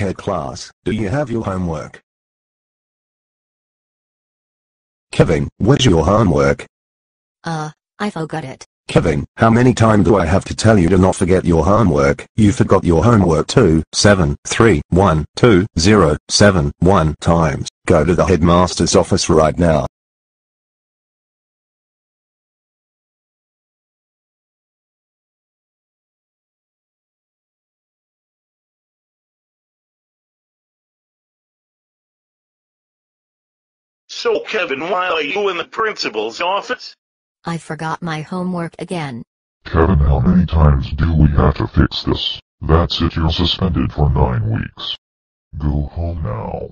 Hey class, do you have your homework? Kevin, where's your homework? I forgot it. Kevin, how many times do I have to tell you to not forget your homework? You forgot your homework 2, 7, 3, 1, 2, 0, 7, 1 times. Go to the headmaster's office right now. So Kevin, why are you in the principal's office? I forgot my homework again. Kevin, how many times do we have to fix this? That's it, you're suspended for 9 weeks. Go home now.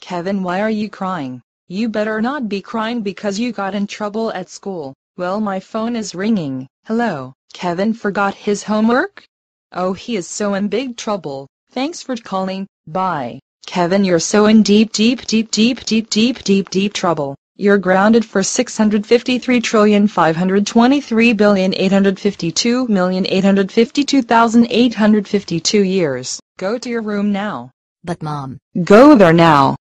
Kevin, why are you crying? You better not be crying because you got in trouble at school. Well, my phone is ringing. Hello, Kevin forgot his homework? Oh, he is so in big trouble. Thanks for calling. Bye. Kevin, you're so in deep trouble. You're grounded for 653,523,852,852,852 years. Go to your room now. But Mom. Go there now.